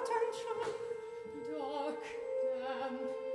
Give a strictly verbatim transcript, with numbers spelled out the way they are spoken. Attention, dark, damp.